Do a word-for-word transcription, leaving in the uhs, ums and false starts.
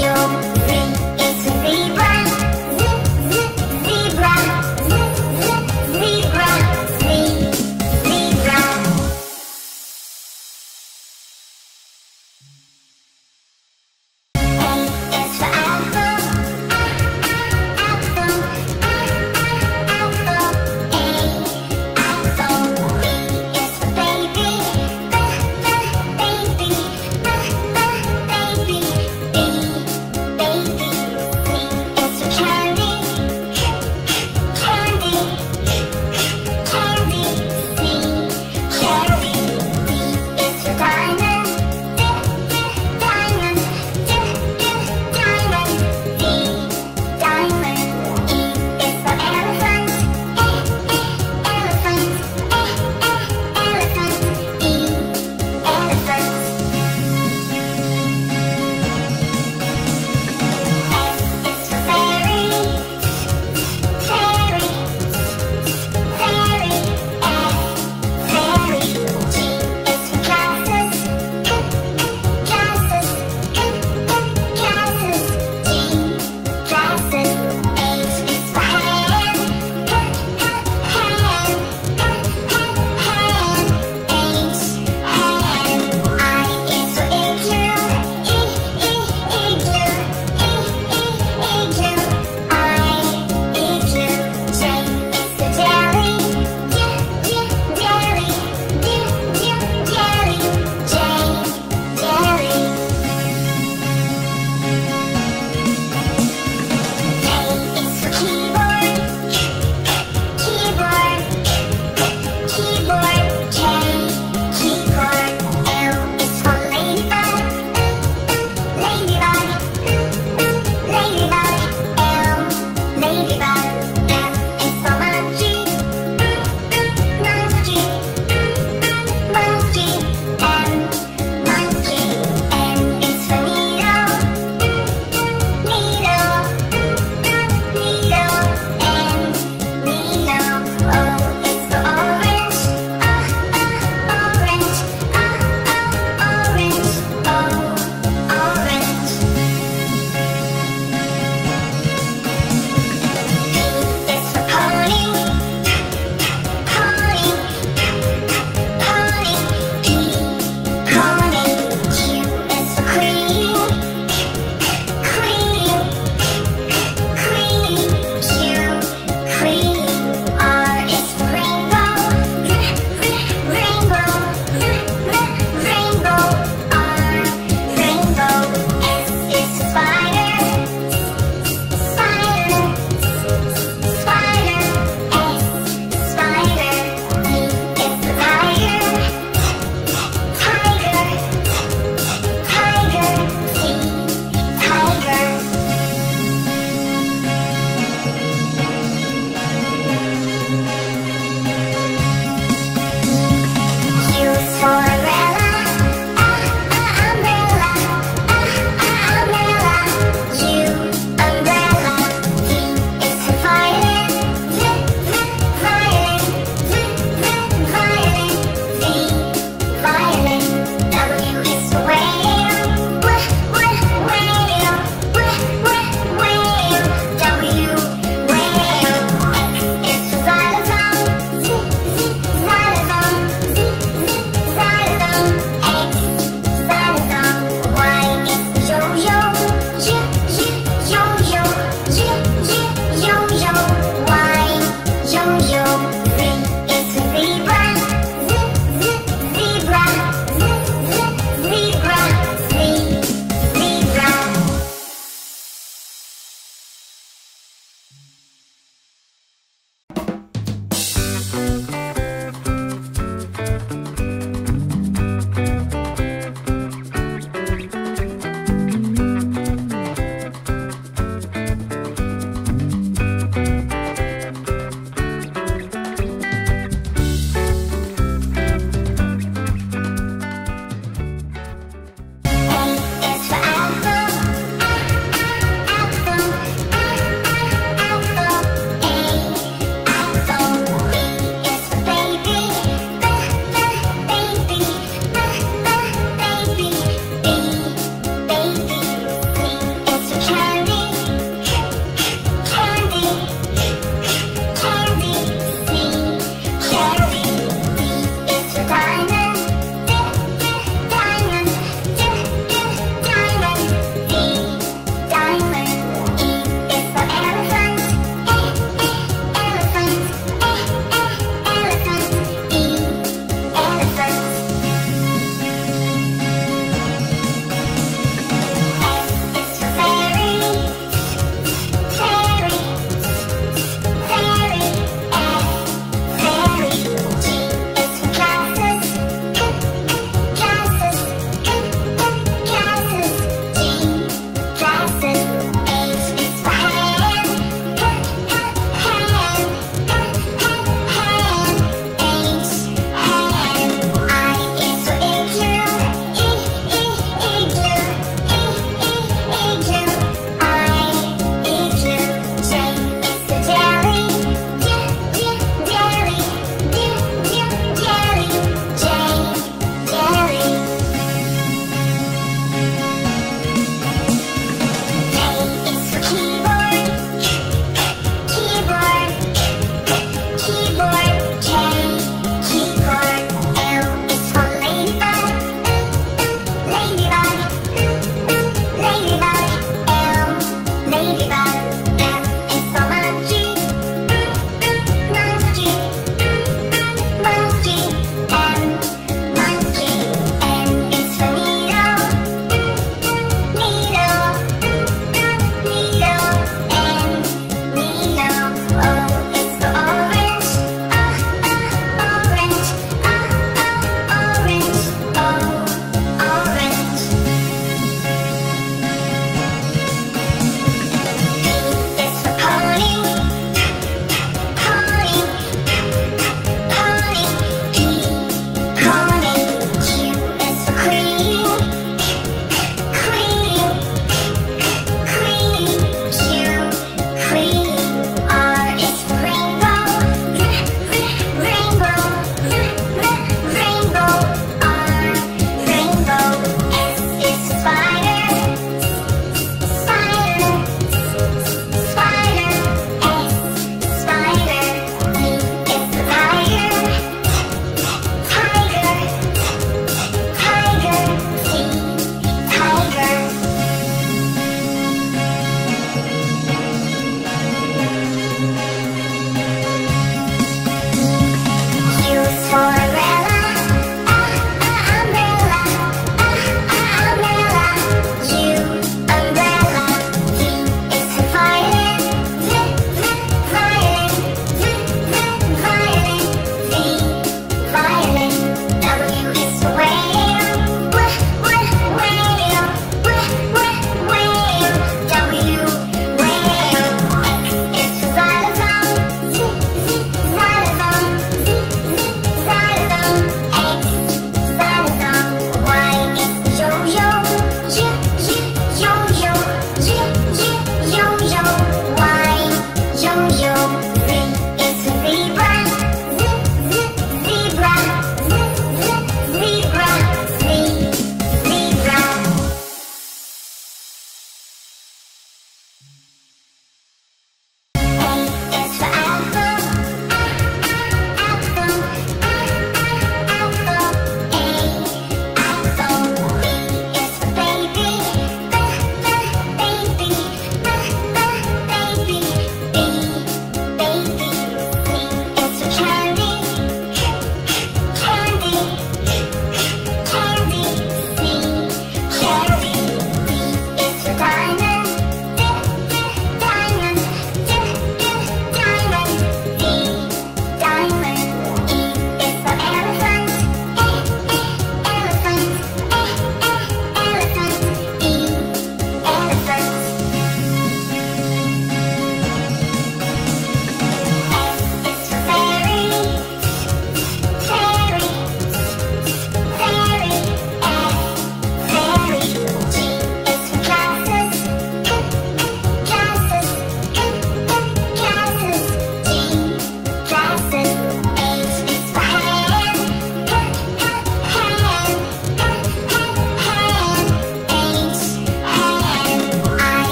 yo yo.